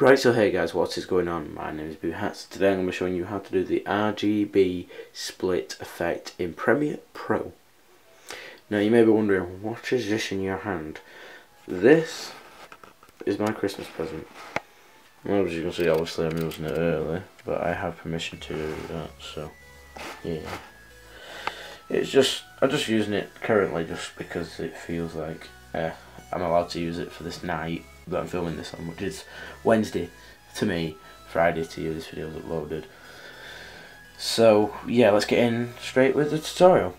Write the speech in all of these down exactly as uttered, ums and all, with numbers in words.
Right, so hey guys, what is going on? My name is Boo Hats. Today I'm going to be showing you how to do the R G B split effect in Premiere Pro. Now you may be wondering, what is this in your hand? This is my Christmas present. Well, as you can see, obviously I'm using it early, but I have permission to do that, so yeah. It's just, I'm just using it currently just because it feels like uh, I'm allowed to use it for this night that I'm filming this on, which is Wednesday to me, Friday to you, this video is uploaded. So yeah, let's get in straight with the tutorial.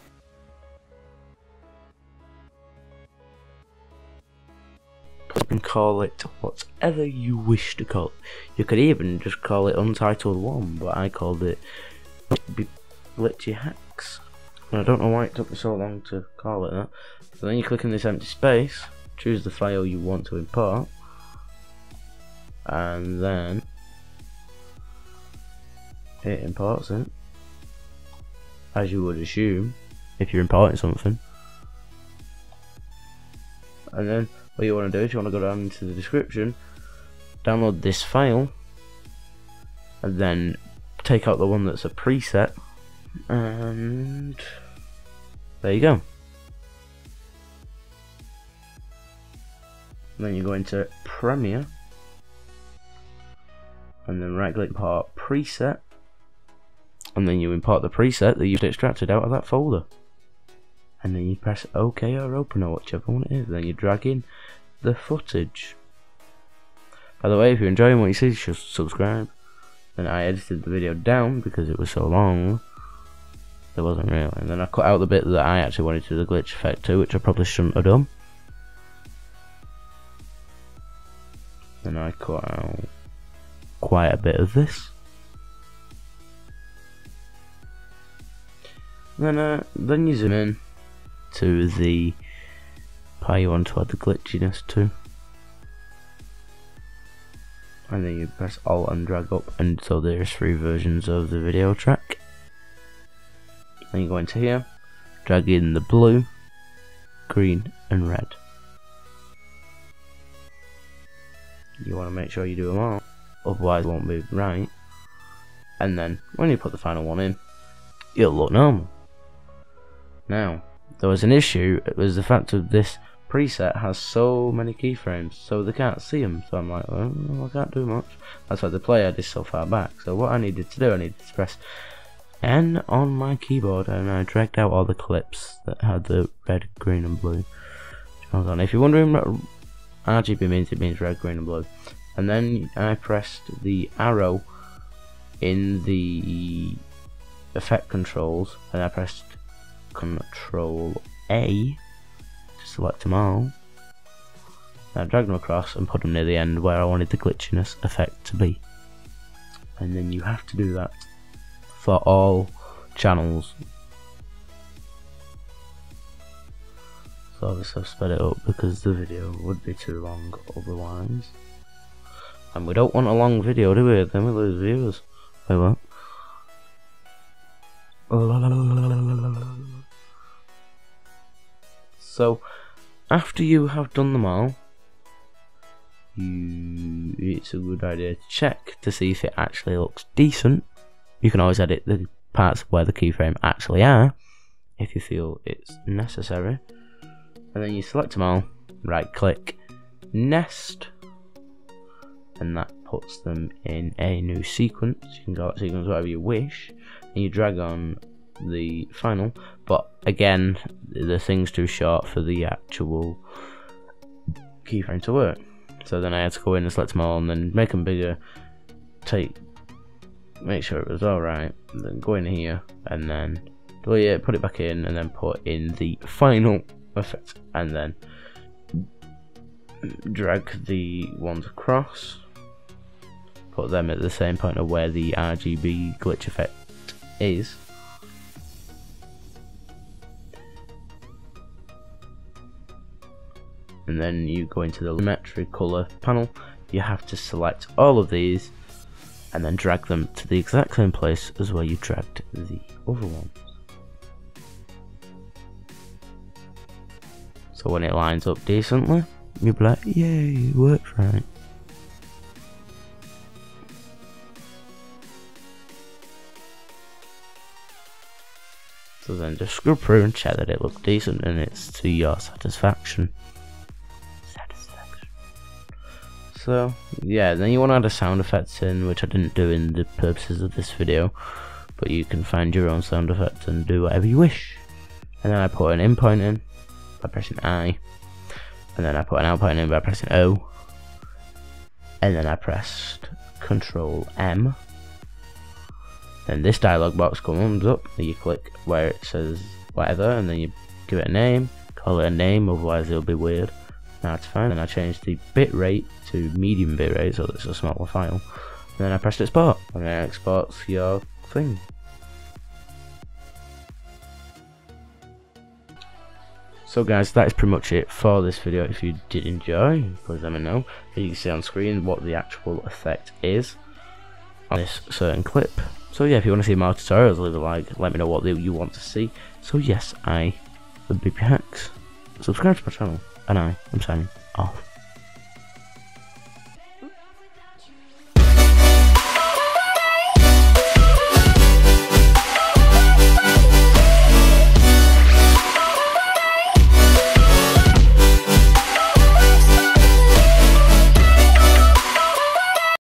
You can call it whatever you wish to call it. You could even just call it Untitled one, but I called it Glitchy Hacks. And I don't know why it took me so long to call it that. So then you click in this empty space, choose the file you want to import, and then it imports it, as you would assume if you're importing something. And then what you want to do is you want to go down into the description, download this file, and then take out the one that's a preset, and there you go. And then you go into Premiere, and then right click Import Preset, and then you import the preset that you've extracted out of that folder, and then you press OK or open or whichever one it is, and then you drag in the footage. By the way, if you're enjoying what you see, just subscribe. And I edited the video down because it was so long, there wasn't really, and then I cut out the bit that I actually wanted to do the glitch effect to, which I probably shouldn't have done. And I cut out quite a bit of this. Then, uh, then you zoom in to the part you want to add the glitchiness to, and then you press Alt and drag up, and so there's three versions of the video track. Then you go into here, drag in the blue, green, and red. You want to make sure you do them all, otherwise it won't be right. And then when you put the final one in, it'll look normal. Now, there was an issue. It was the fact that this preset has so many keyframes, so they can't see them. So I'm like, oh, I can't do much. That's why the playhead is so far back. So what I needed to do, I needed to press N on my keyboard, and I dragged out all the clips that had the red, green, and blue. Hold on, if you're wondering, R G B means it means red, green, and blue. And then I pressed the arrow in the effect controls, and I pressed Control A to select them all. And I dragged them across and put them near the end where I wanted the glitchiness effect to be. And then you have to do that for all channels. So obviously I've sped it up because the video would be too long otherwise. And we don't want a long video, do we? Then we lose viewers. Wait, what? So after you have done them all, you it's a good idea to check to see if it actually looks decent. You can always edit the parts where the keyframe actually are if you feel it's necessary. And then you select them all, right click, nest, and that puts them in a new sequence. You can call it sequence whatever you wish, and you drag on the final, but again, the thing's too short for the actual keyframe to work. So then I had to go in and select them all, and then make them bigger, take, make sure it was alright, then go in here, and then delete it, put it back in, and then put in the final effect, and then drag the ones across, put them at the same point of where the R G B glitch effect is, and then you go into the Lumetri Color panel. You have to select all of these and then drag them to the exact same place as where you dragged the other one. So when it lines up decently, you'll be like, yay, it worked right. So then just screw through and check that it looked decent and it's to your satisfaction. Satisfaction. So yeah, then you want to add a sound effects in, which I didn't do in the purposes of this video, but you can find your own sound effects and do whatever you wish. And then I put an in point in by pressing I, and then I put an out point in by pressing O, and then I pressed Control M. Then this dialog box comes up, you click where it says whatever, and then you give it a name, call it a name, otherwise it'll be weird. Now it's fine, and I changed the bitrate to medium bitrate, so it's a smaller file. And then I pressed export, and then it exports your thing. So guys, that is pretty much it for this video. If you did enjoy, please let me know. You can see on screen what the actual effect is on this certain clip. So yeah, if you want to see more tutorials, leave a like, let me know what you want to see. So yes, I am BBHAXS, subscribe to my channel, and I am signing off.